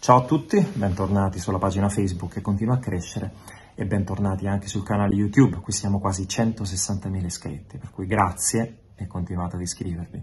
Ciao a tutti, bentornati sulla pagina Facebook che continua a crescere e bentornati anche sul canale YouTube, qui siamo quasi 160.000 iscritti, per cui grazie e continuate ad iscrivervi.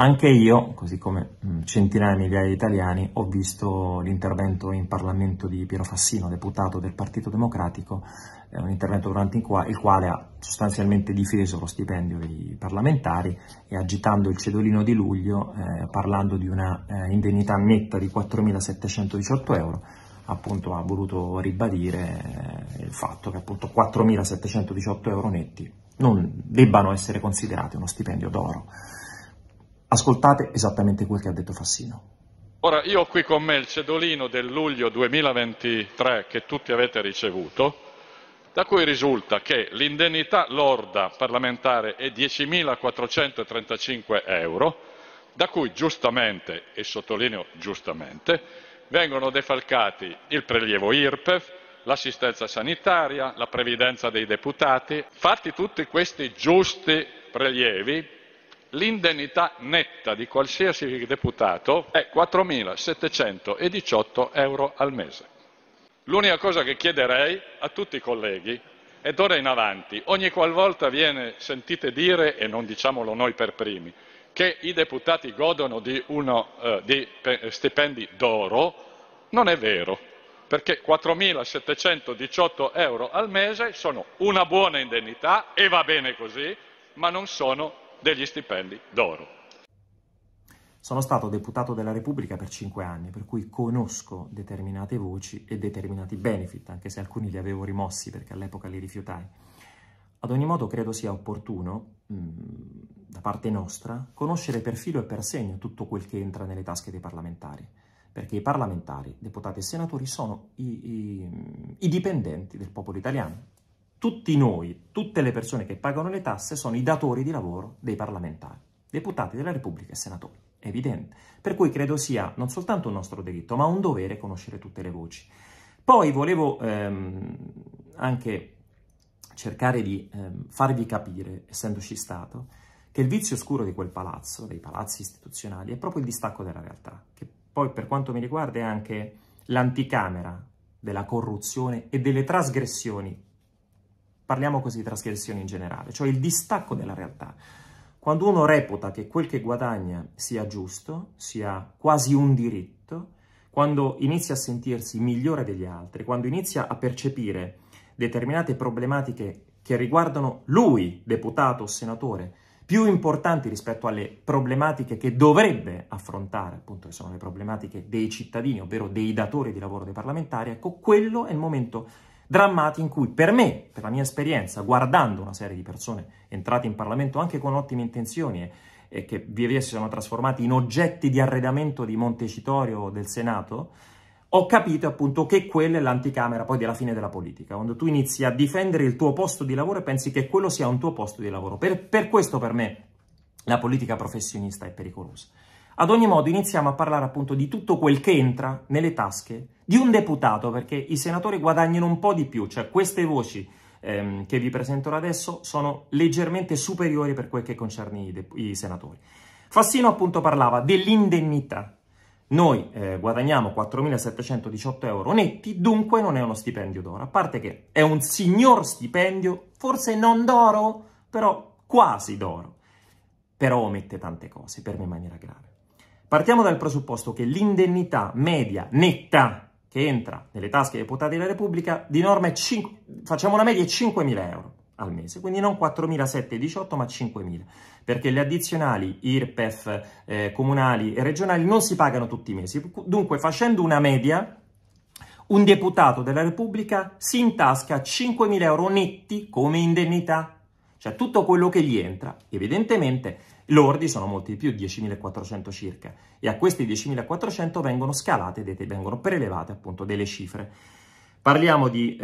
Anche io, così come centinaia di migliaia di italiani, ho visto l'intervento in Parlamento di Piero Fassino, deputato del Partito Democratico, un intervento durante il quale ha sostanzialmente difeso lo stipendio dei parlamentari e agitando il cedolino di luglio, parlando di una indennità netta di 4.718 euro, appunto ha voluto ribadire il fatto che appunto 4.718 euro netti non debbano essere considerati uno stipendio d'oro. Ascoltate esattamente quel che ha detto Fassino. Ora, io ho qui con me il cedolino del luglio 2023 che tutti avete ricevuto, da cui risulta che l'indennità lorda parlamentare è 10.435 euro, da cui giustamente, e sottolineo giustamente, vengono defalcati il prelievo IRPEF, l'assistenza sanitaria, la previdenza dei deputati. Fatti tutti questi giusti prelievi, l'indennità netta di qualsiasi deputato è 4.718 euro al mese. L'unica cosa che chiederei a tutti i colleghi è d'ora in avanti, ogni qualvolta sentite dire, e non diciamolo noi per primi, che i deputati godono di stipendi d'oro, non è vero, perché 4.718 euro al mese sono una buona indennità e va bene così, ma non sono degli stipendi d'oro. Sono stato deputato della Repubblica per 5 anni, per cui conosco determinate voci e determinati benefit, anche se alcuni li avevo rimossi perché all'epoca li rifiutai. Ad ogni modo credo sia opportuno, da parte nostra, conoscere per filo e per segno tutto quel che entra nelle tasche dei parlamentari, perché i parlamentari, deputati e senatori, sono i dipendenti del popolo italiano. Tutti noi, tutte le persone che pagano le tasse, sono i datori di lavoro dei parlamentari, deputati della Repubblica e senatori. È evidente, per cui credo sia non soltanto un nostro diritto, ma un dovere conoscere tutte le voci. Poi volevo anche cercare di farvi capire, essendoci stato, che il vizio oscuro di quel palazzo, dei palazzi istituzionali, è proprio il distacco dalla realtà, che poi per quanto mi riguarda è anche l'anticamera della corruzione e delle trasgressioni. Parliamo così di trasgressioni in generale, cioè il distacco della realtà. Quando uno reputa che quel che guadagna sia giusto, sia quasi un diritto, quando inizia a sentirsi migliore degli altri, quando inizia a percepire determinate problematiche che riguardano lui, deputato o senatore, più importanti rispetto alle problematiche che dovrebbe affrontare, appunto che sono le problematiche dei cittadini, ovvero dei datori di lavoro dei parlamentari, ecco, quello è il momento drammatico in cui per me, per la mia esperienza, guardando una serie di persone entrate in Parlamento anche con ottime intenzioni e che via via si sono trasformati in oggetti di arredamento di Montecitorio del Senato, ho capito appunto che quella è l'anticamera poi della fine della politica, quando tu inizi a difendere il tuo posto di lavoro e pensi che quello sia un tuo posto di lavoro. Per questo per me la politica professionista è pericolosa. Ad ogni modo iniziamo a parlare appunto di tutto quel che entra nelle tasche di un deputato, perché i senatori guadagnano un po' di più, cioè queste voci che vi presenterò adesso sono leggermente superiori per quel che concerne i senatori. Fassino appunto parlava dell'indennità. Noi guadagniamo 4.718 euro netti, dunque non è uno stipendio d'oro, a parte che è un signor stipendio, forse non d'oro, però quasi d'oro. Però omette tante cose, per me in maniera grave. Partiamo dal presupposto che l'indennità media netta che entra nelle tasche dei deputati della Repubblica di norma è 5.000 euro al mese, quindi non 4.718 ma 5.000, perché le addizionali IRPEF comunali e regionali non si pagano tutti i mesi, dunque facendo una media un deputato della Repubblica si intasca 5.000 euro netti come indennità. Cioè tutto quello che gli entra, evidentemente lordi sono molti di più, 10.400 circa, e a questi 10.400 vengono scalate, vengono prelevate appunto delle cifre. Parliamo di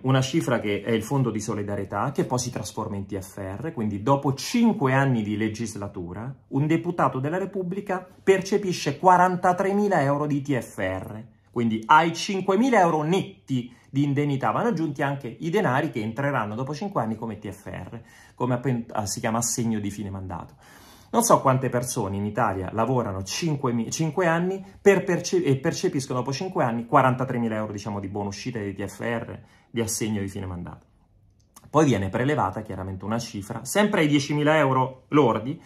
una cifra che è il fondo di solidarietà, che poi si trasforma in TFR, quindi dopo 5 anni di legislatura un deputato della Repubblica percepisce 43.000 euro di TFR, quindi ai 5.000 euro netti di indennità vanno aggiunti anche i denari che entreranno dopo 5 anni come TFR, come si chiama assegno di fine mandato. Non so quante persone in Italia lavorano 5 anni e percepiscono dopo 5 anni 43.000 euro diciamo, di buona uscita, di TFR, di assegno di fine mandato. Poi viene prelevata chiaramente una cifra, sempre ai 10.000 euro lordi,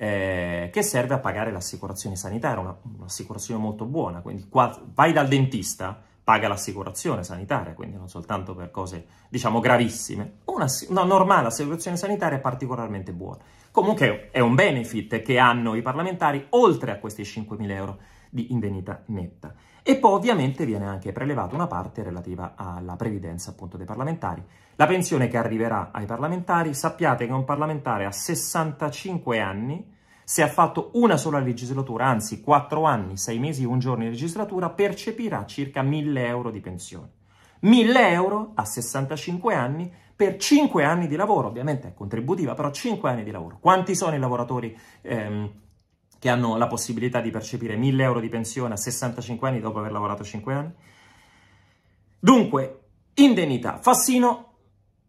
che serve a pagare l'assicurazione sanitaria, un'assicurazione molto buona. Quindi vai dal dentista, paga l'assicurazione sanitaria, quindi non soltanto per cose, diciamo, gravissime. Una normale assicurazione sanitaria è particolarmente buona. Comunque è un benefit che hanno i parlamentari, oltre a questi 5.000 euro di indennità netta. E poi ovviamente viene anche prelevata una parte relativa alla previdenza appunto dei parlamentari. La pensione che arriverà ai parlamentari, sappiate che un parlamentare a 65 anni, se ha fatto una sola legislatura, anzi 4 anni, 6 mesi, 1 giorno di legislatura, percepirà circa 1.000 euro di pensione. 1.000 euro a 65 anni per 5 anni di lavoro, ovviamente è contributiva, però 5 anni di lavoro. Quanti sono i lavoratori che hanno la possibilità di percepire 1.000 euro di pensione a 65 anni dopo aver lavorato 5 anni? Dunque, indennità. Fassino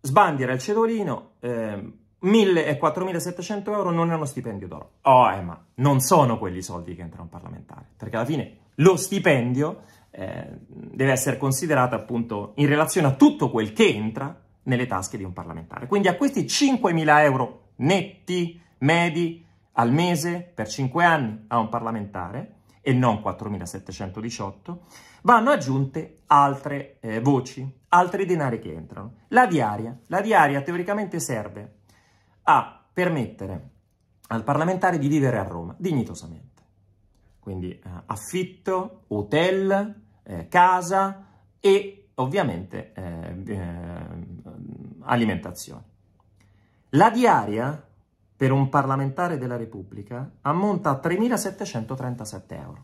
sbandiera il cedolino, 1.000 e 4.700 euro non è uno stipendio d'oro. Ma non sono quelli soldi che entra un parlamentare, perché alla fine lo stipendio deve essere considerato appunto in relazione a tutto quel che entra nelle tasche di un parlamentare. Quindi a questi 5.000 euro netti, medi, al mese per 5 anni a un parlamentare, e non 4.718, vanno aggiunte altre voci, altri denari che entrano. La diaria teoricamente serve a permettere al parlamentare di vivere a Roma dignitosamente. Quindi affitto, hotel, casa e ovviamente alimentazione. La diaria per un parlamentare della Repubblica ammonta a 3.737 euro.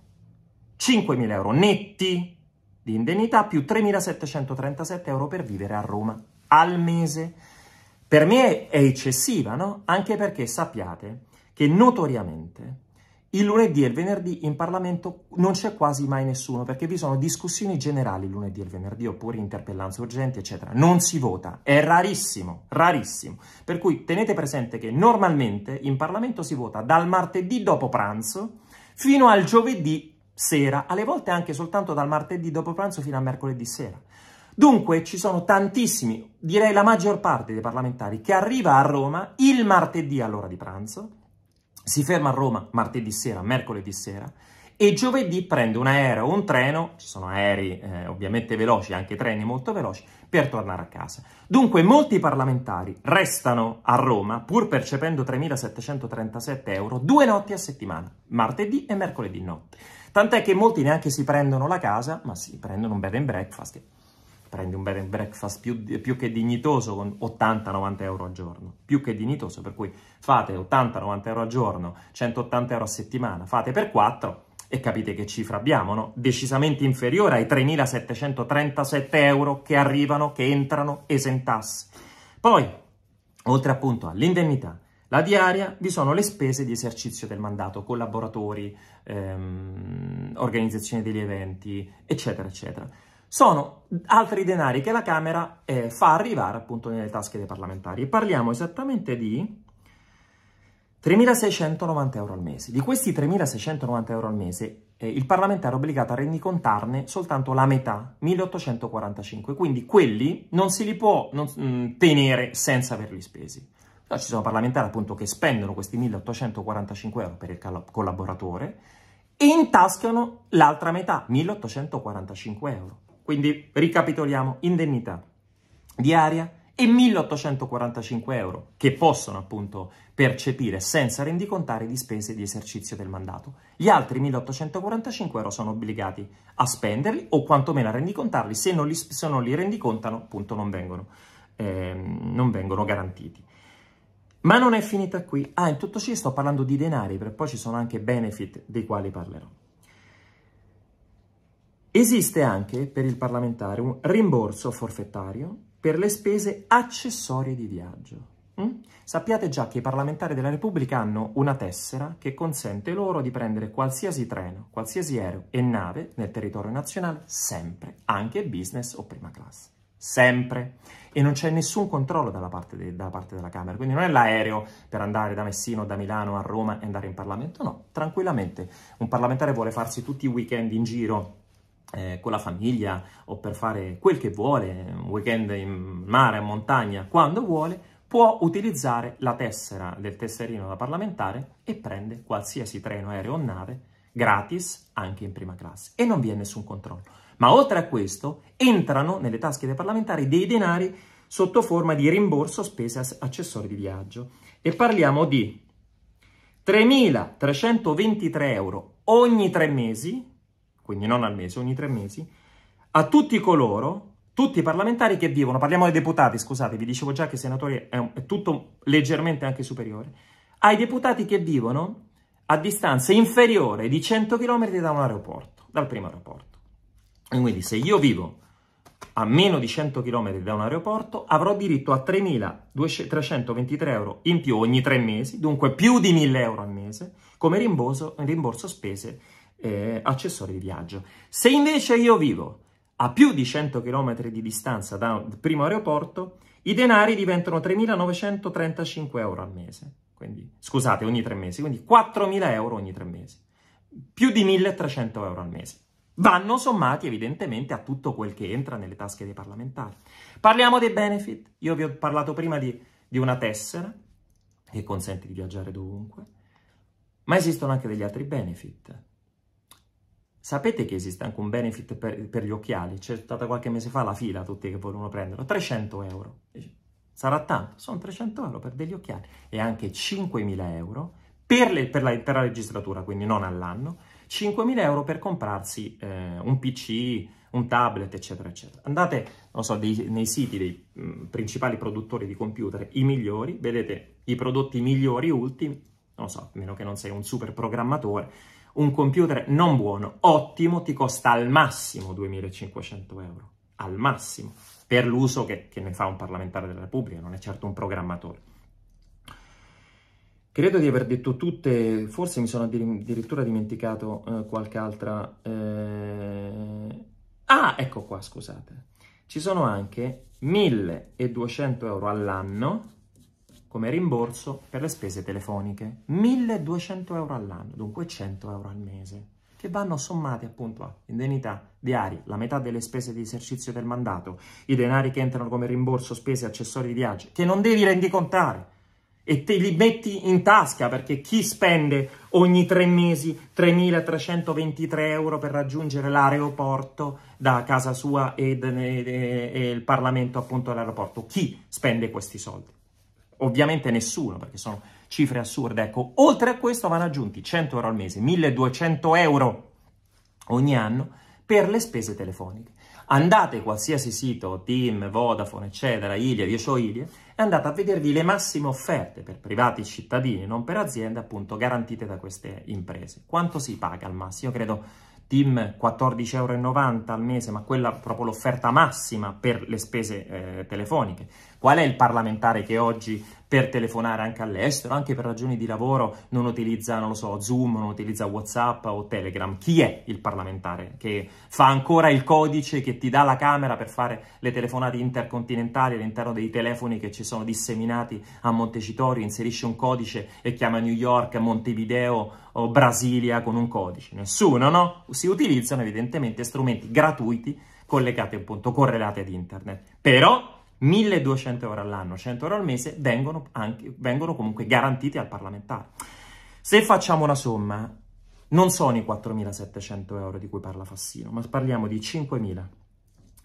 5.000 euro netti di indennità più 3.737 euro per vivere a Roma al mese. Per me è eccessiva, no? Anche perché sappiate che notoriamente il lunedì e il venerdì in Parlamento non c'è quasi mai nessuno, perché vi sono discussioni generali il lunedì e il venerdì, oppure interpellanze urgenti, eccetera. Non si vota, è rarissimo, rarissimo. Per cui tenete presente che normalmente in Parlamento si vota dal martedì dopo pranzo fino al giovedì sera, alle volte anche soltanto dal martedì dopo pranzo fino a mercoledì sera. Dunque ci sono tantissimi, direi la maggior parte dei parlamentari che arriva a Roma il martedì all'ora di pranzo, si ferma a Roma martedì sera, mercoledì sera, e giovedì prende un aereo o un treno, ci sono aerei ovviamente veloci, anche treni molto veloci, per tornare a casa. Dunque molti parlamentari restano a Roma, pur percependo 3.737 euro, 2 notti a settimana, martedì e mercoledì notte. Tant'è che molti neanche si prendono la casa, ma si prendono un bed and breakfast, che prendi un bed and breakfast più che dignitoso con 80-90 euro al giorno, più che dignitoso, per cui fate 80-90 euro al giorno, 180 euro a settimana, fate per 4 e capite che cifra abbiamo, no? Decisamente inferiore ai 3.737 euro che arrivano, che entrano esentasse. Poi, oltre appunto all'indennità, la diaria, vi sono le spese di esercizio del mandato, collaboratori, organizzazione degli eventi, eccetera, eccetera. Sono altri denari che la Camera fa arrivare appunto nelle tasche dei parlamentari. Parliamo esattamente di 3.690 euro al mese. Di questi 3.690 euro al mese il parlamentare è obbligato a rendicontarne soltanto la metà, 1.845. Quindi quelli non si li può tenere senza averli spesi. No, ci sono parlamentari appunto che spendono questi 1.845 euro per il collaboratore e intascano l'altra metà, 1.845 euro. Quindi ricapitoliamo, indennità diaria e 1.845 euro che possono appunto percepire senza rendicontare di spese di esercizio del mandato. Gli altri 1.845 euro sono obbligati a spenderli o quantomeno a rendicontarli, se non li rendicontano appunto non vengono garantiti. Ma non è finita qui. In tutto ciò sto parlando di denari, perché poi ci sono anche benefit dei quali parlerò. Esiste anche per il parlamentare un rimborso forfettario per le spese accessorie di viaggio. Sappiate già che i parlamentari della Repubblica hanno una tessera che consente loro di prendere qualsiasi treno, qualsiasi aereo e nave nel territorio nazionale, sempre, anche business o prima classe. sempre. E non c'è nessun controllo dalla parte della Camera, quindi non è l'aereo per andare da Messina o da Milano a Roma e andare in Parlamento, no, tranquillamente. Un parlamentare vuole farsi tutti i weekend in giro con la famiglia o per fare quel che vuole, un weekend in mare, in montagna, quando vuole, può utilizzare la tessera del tesserino da parlamentare e prende qualsiasi treno, aereo o nave gratis anche in prima classe e non vi è nessun controllo. Ma oltre a questo entrano nelle tasche dei parlamentari dei denari sotto forma di rimborso spese accessorie di viaggio e parliamo di 3.323 euro ogni 3 mesi, quindi non al mese, ogni 3 mesi, a tutti coloro, tutti i parlamentari che vivono, parliamo dei deputati, scusate, vi dicevo già che i senatori è tutto leggermente anche superiore, ai deputati che vivono a distanze inferiore di 100 km da un aeroporto, dal primo aeroporto. Quindi se io vivo a meno di 100 km da un aeroporto avrò diritto a 3.323 euro in più ogni 3 mesi, dunque più di 1.000 euro al mese, come rimborso spese accessori di viaggio. Se invece io vivo a più di 100 km di distanza dal primo aeroporto, i denari diventano 3.935 euro al mese, quindi, scusate, ogni 3 mesi, quindi 4.000 euro ogni 3 mesi, più di 1.300 euro al mese. Vanno sommati evidentemente a tutto quel che entra nelle tasche dei parlamentari. Parliamo dei benefit. Io vi ho parlato prima di una tessera che consente di viaggiare dovunque, ma esistono anche degli altri benefit. Sapete che esiste anche un benefit per gli occhiali? C'è stata qualche mese fa la fila, tutti che volevano prenderlo, 300 euro. Sarà tanto? Sono 300 euro per degli occhiali e anche 5.000 euro per la legislatura, quindi non all'anno, 5.000 euro per comprarsi un PC, un tablet, eccetera, eccetera. Andate, non so, nei siti dei principali produttori di computer, i migliori, vedete i prodotti migliori, ultimi, non so, a meno che non sei un super programmatore, un computer non buono, ottimo, ti costa al massimo 2.500 euro, al massimo, per l'uso che ne fa un parlamentare della Repubblica, non è certo un programmatore. Credo di aver detto tutte, forse mi sono addirittura dimenticato qualche altra... Ah, ecco qua, scusate. Ci sono anche 1.200 euro all'anno come rimborso per le spese telefoniche. 1.200 euro all'anno, dunque 100 euro al mese, che vanno sommati appunto a indennità diari, la metà delle spese di esercizio del mandato, i denari che entrano come rimborso, spese, accessori di viaggio, che non devi rendicontare. E te li metti in tasca, perché chi spende ogni 3 mesi 3.323 euro per raggiungere l'aeroporto da casa sua e il Parlamento appunto all'aeroporto? Chi spende questi soldi? Ovviamente nessuno, perché sono cifre assurde. Ecco, oltre a questo vanno aggiunti 100 euro al mese, 1.200 euro ogni anno per le spese telefoniche. Andate a qualsiasi sito, Tim, Vodafone, eccetera, Iliad, io so Iliad, e andate a vedervi le massime offerte per privati cittadini, non per aziende, appunto, garantite da queste imprese. Quanto si paga al massimo? Io credo Tim 14,90 euro al mese, ma quella proprio l'offerta massima per le spese telefoniche. Qual è il parlamentare che oggi per telefonare anche all'estero, anche per ragioni di lavoro, non utilizza, non lo so, Zoom, non utilizza WhatsApp o Telegram? Chi è il parlamentare che fa ancora il codice che ti dà la Camera per fare le telefonate intercontinentali all'interno dei telefoni che ci sono disseminati a Montecitorio? Inserisce un codice e chiama New York, Montevideo o Brasilia con un codice? Nessuno, no? Si utilizzano evidentemente strumenti gratuiti collegati appunto, correlati ad internet. Però 1.200 euro all'anno, 100 euro al mese vengono comunque garantiti al parlamentare. Se facciamo una somma, non sono i 4.700 euro di cui parla Fassino, ma parliamo di 5.000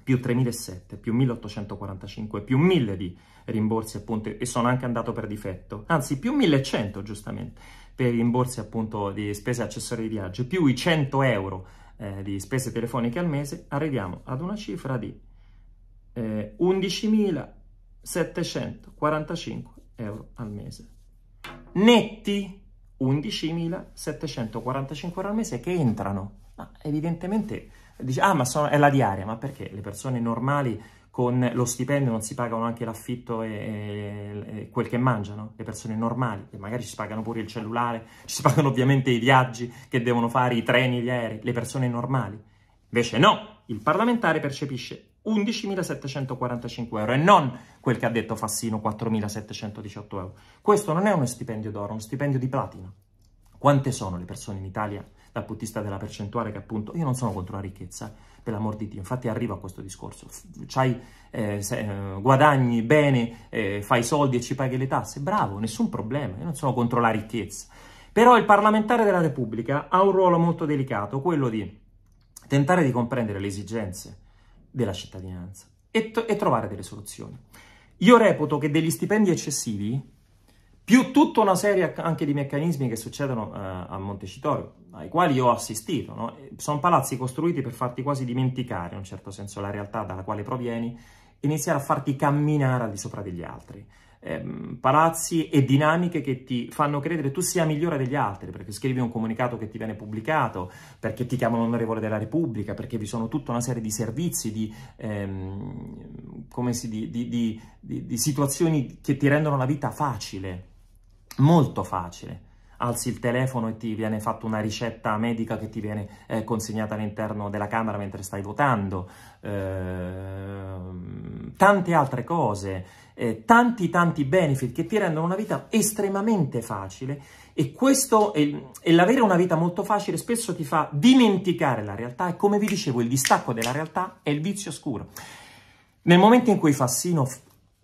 più 3.700 più 1.845 più 1.000 di rimborsi appunto, e sono anche andato per difetto, anzi più 1.100 giustamente per i rimborsi appunto di spese accessorie di viaggio, più i 100 euro di spese telefoniche al mese, arriviamo ad una cifra di 11.745 euro al mese, netti 11.745 euro al mese che entrano, ma evidentemente dice, ah ma è la diaria, ma perché le persone normali con lo stipendio non si pagano anche l'affitto e quel che mangiano? Le persone normali, che magari si pagano pure il cellulare, ci si pagano ovviamente i viaggi che devono fare, i treni, gli aerei, le persone normali, invece no, il parlamentare percepisce 11.745 euro e non quel che ha detto Fassino, 4.718 euro. Questo non è uno stipendio d'oro, è uno stipendio di platino. Quante sono le persone in Italia, dal punto di vista della percentuale, che appunto, io non sono contro la ricchezza, per l'amor di Dio, infatti arrivo a questo discorso, guadagni bene, fai soldi e ci paghi le tasse, bravo, nessun problema, io non sono contro la ricchezza. Però il parlamentare della Repubblica ha un ruolo molto delicato, quello di tentare di comprendere le esigenze della cittadinanza e trovare delle soluzioni. Io reputo che degli stipendi eccessivi, più tutta una serie anche di meccanismi che succedono a Montecitorio, ai quali io ho assistito, no? Sono palazzi costruiti per farti quasi dimenticare, in un certo senso, la realtà dalla quale provieni, iniziare a farti camminare al di sopra degli altri. Palazzi e dinamiche che ti fanno credere tu sia migliore degli altri, perché scrivi un comunicato che ti viene pubblicato, perché ti chiamano onorevole della Repubblica, perché vi sono tutta una serie di servizi, di situazioni che ti rendono la vita facile. Molto facile. Alzi il telefono e ti viene fatta una ricetta medica che ti viene consegnata all'interno della camera mentre stai votando. Tante altre cose, tanti benefit che ti rendono una vita estremamente facile, e questo e l'avere una vita molto facile spesso ti fa dimenticare la realtà, e come vi dicevo il distacco della realtà è il vizio oscuro. Nel momento in cui Fassino,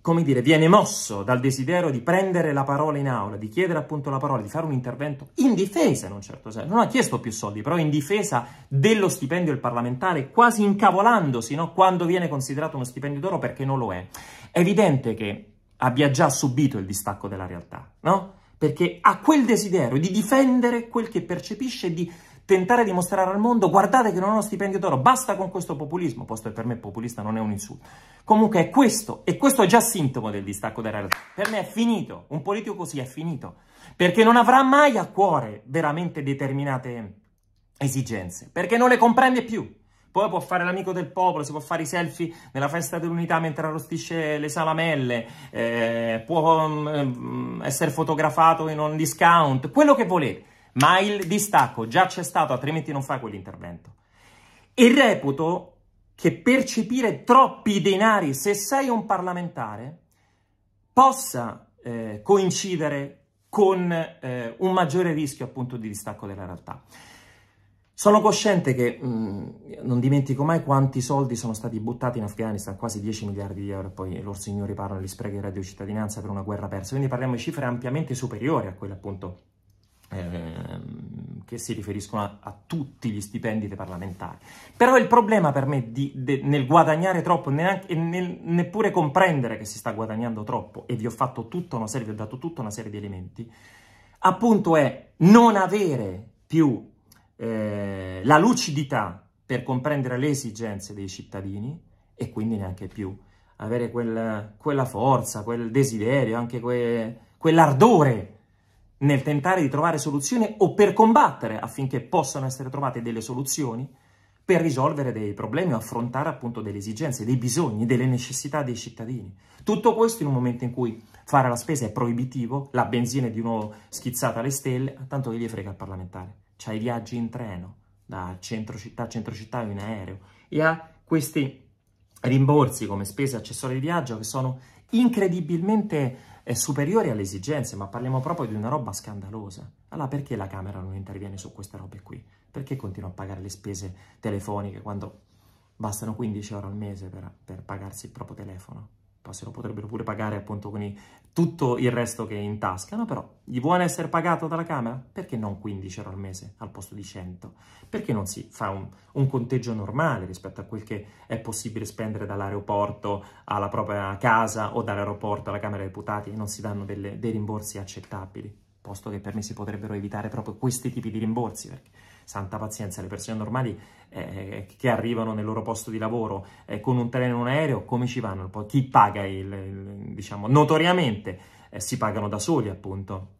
come dire, viene mosso dal desiderio di prendere la parola in aula, di chiedere appunto la parola, di fare un intervento in difesa in un certo senso, non ha chiesto più soldi, però in difesa dello stipendio del parlamentare, quasi incavolandosi, no? Quando viene considerato uno stipendio d'oro, perché non lo è evidente che abbia già subito il distacco della realtà, no? Perché ha quel desiderio di difendere quel che percepisce, di tentare di mostrare al mondo, guardate che non ho uno stipendio d'oro, basta con questo populismo, posto che per me populista non è un insulto. Comunque è questo, e questo è già sintomo del distacco della realtà. Per me è finito, un politico così è finito, perché non avrà mai a cuore veramente determinate esigenze, perché non le comprende più. Poi può fare l'amico del popolo, si può fare i selfie nella festa dell'unità mentre arrostisce le salamelle, può essere fotografato in un discount, quello che volete. Ma il distacco già c'è stato, altrimenti non fa quell'intervento. E reputo che percepire troppi denari, se sei un parlamentare, possa coincidere con un maggiore rischio appunto di distacco della realtà. Sono cosciente che non dimentico mai quanti soldi sono stati buttati in Afghanistan, quasi 10 miliardi di euro, e poi loro signori parlano di sprechi di radio cittadinanza per una guerra persa, quindi parliamo di cifre ampiamente superiori a quelle appunto che si riferiscono a tutti gli stipendi dei parlamentari. Però il problema per me nel guadagnare troppo, neppure comprendere che si sta guadagnando troppo, e vi ho fatto tutta una serie, vi ho dato tutta una serie di elementi, appunto è non avere più la lucidità per comprendere le esigenze dei cittadini, e quindi neanche più avere quella forza, quel desiderio, anche quell'ardore nel tentare di trovare soluzioni, o per combattere affinché possano essere trovate delle soluzioni per risolvere dei problemi o affrontare appunto delle esigenze, dei bisogni, delle necessità dei cittadini. Tutto questo in un momento in cui fare la spesa è proibitivo, la benzina è di nuovo schizzata alle stelle, tanto che gli frega il parlamentare. C'ha i viaggi in treno, da centro città in aereo, e ha questi rimborsi come spese accessorie di viaggio che sono incredibilmente superiori alle esigenze, ma parliamo proprio di una roba scandalosa. Allora perché la Camera non interviene su queste robe qui? Perché continua a pagare le spese telefoniche quando bastano 15 euro al mese per pagarsi il proprio telefono? Poi se lo potrebbero pure pagare appunto con tutto il resto che è in tasca, no? Però gli vuole essere pagato dalla Camera? Perché non 15 euro al mese al posto di 100? Perché non si fa un conteggio normale rispetto a quel che è possibile spendere dall'aeroporto alla propria casa, o dall'aeroporto alla Camera dei Deputati, e non si danno dei rimborsi accettabili? Posto che per me si potrebbero evitare proprio questi tipi di rimborsi, perché santa pazienza, le persone normali che arrivano nel loro posto di lavoro con un treno e un aereo, come ci vanno? Poi chi paga diciamo, notoriamente si pagano da soli appunto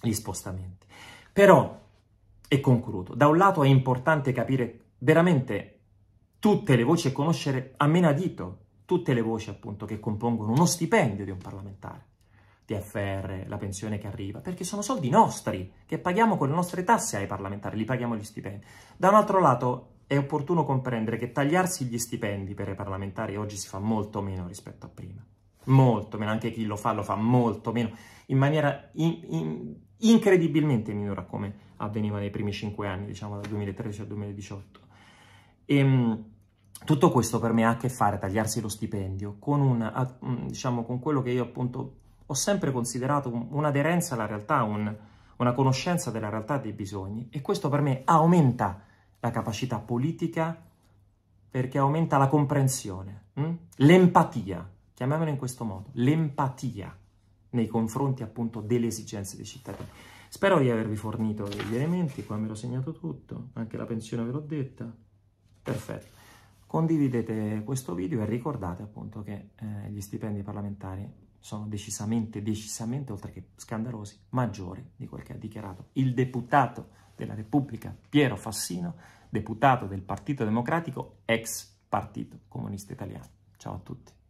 gli spostamenti. Però, e concludo, da un lato è importante capire veramente tutte le voci e conoscere a menadito tutte le voci appunto che compongono uno stipendio di un parlamentare. TFR, la pensione che arriva, perché sono soldi nostri, che paghiamo con le nostre tasse ai parlamentari, li paghiamo gli stipendi. Da un altro lato è opportuno comprendere che tagliarsi gli stipendi per i parlamentari oggi si fa molto meno rispetto a prima. Molto meno, anche chi lo fa molto meno, in maniera incredibilmente minore a come avveniva nei primi 5 anni, diciamo dal 2013 al 2018. E tutto questo per me ha a che fare, tagliarsi lo stipendio, con diciamo con quello che io appunto ho sempre considerato un'aderenza alla realtà, una conoscenza della realtà e dei bisogni, e questo per me aumenta la capacità politica perché aumenta la comprensione, l'empatia, chiamiamolo in questo modo, l'empatia nei confronti appunto delle esigenze dei cittadini. Spero di avervi fornito degli elementi, qua me l'ho segnato tutto, anche la pensione ve l'ho detta, perfetto. Condividete questo video e ricordate appunto che gli stipendi parlamentari sono decisamente, oltre che scandalosi, maggiori di quel che ha dichiarato il deputato della Repubblica Piero Fassino, deputato del Partito Democratico, ex Partito Comunista Italiano. Ciao a tutti.